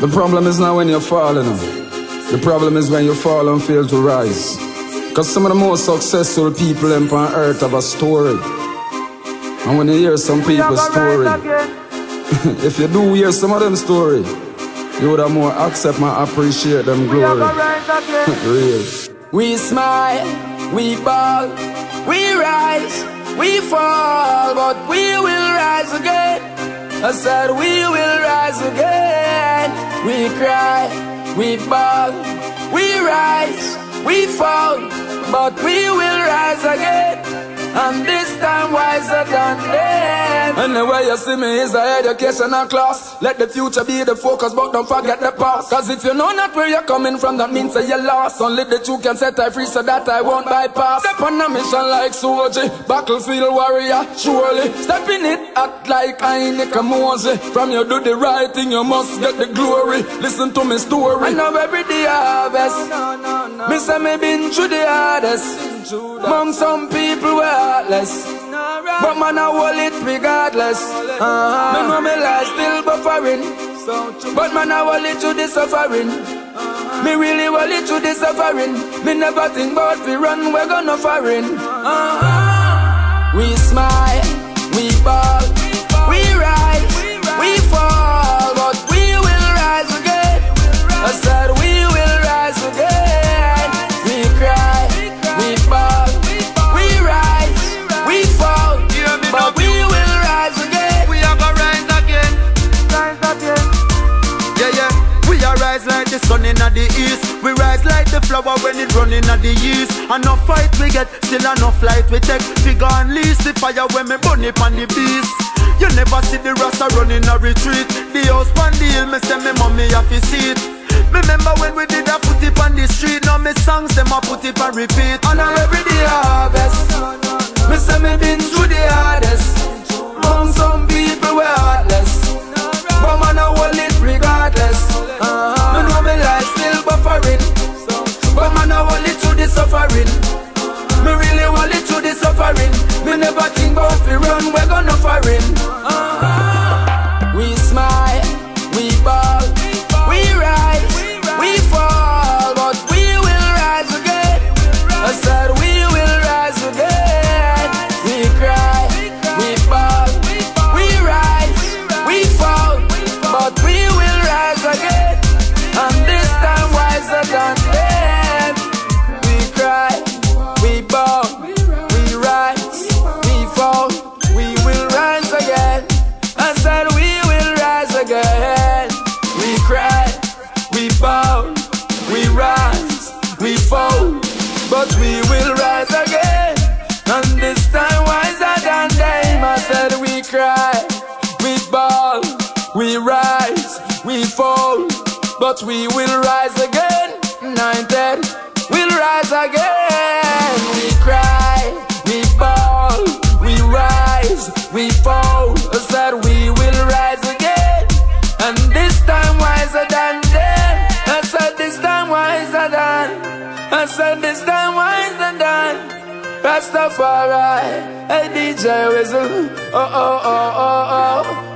The problem is not when you're falling. The problem is when you fall and fail to rise. Cause some of the most successful people on earth have a story. And when you hear some people's story, if you do hear some of them story, you would have more accept and appreciate them glory. Real. We smile, we ball, we rise, we fall, but we will rise again. I said we will rise again. We cry, we ball, we rise, we fall, but we will rise again. And this time wiser than then. And the way you see me is a educational class. Let the future be the focus, but don't forget the past. Cause if you know not where you're coming from, that means that you're lost. Only the truth can set I free, so that I won't bypass. Step on a mission like soldier, battlefield warrior, surely. Step in it, act like Heineken Mosey. From you do the right thing, you must get the glory. Listen to me story. I know every day I harvest. Me say me been through the hardest. Among some people were heartless, but man I hold it regardless. Me know me life still buffering, but man I hold it through the suffering. Me really hold it through the suffering. Me never think about we run, we're gonna foreign. We smile, we ball, we rise, we fall, but we will rise again. I said we will rise again. We cry. We fall, we rise, we fall, but we will rise again. We are gonna rise again, rise again. Yeah, yeah. We are rise like the sun in the east. We rise like the flower when it running at the east. Enough fight we get, still enough light we take. Figure unleash the fire when me burn it on the beast. You never see the rasta running a retreat. The house on the hill, me say me mommy have to see it. Remember when we did a put it on the street. Now my songs them I put it on repeat. And now every day harvest. Me say me been through the hardest. Among some people were heartless, but man I hold it regardless. Me know my life still buffering, but man I hold it through the suffering. Me really hold it through the suffering. Me never think about if we run we're gonna foreign. We smile, we ball, we rise, we fall, but we will rise again. I said we will rise again. We cry, we fall, we rise, we fall, but we will rise again. And this time wiser than then. We cry, we bow, we rise, we fall, we will rise again. I said we will rise again. We cry, we bow, we rise, we fall, but we will rise again. And this time wiser than them. I said we cry, we bow, we rise, we fall, but we will rise again. 9, 10, we'll rise again. We cry, we bow, we rise, we fall. I said we will rise again. And this time wiser than them. I said this time wiser than Rastafari, hey DJ Whistle, oh oh oh oh oh.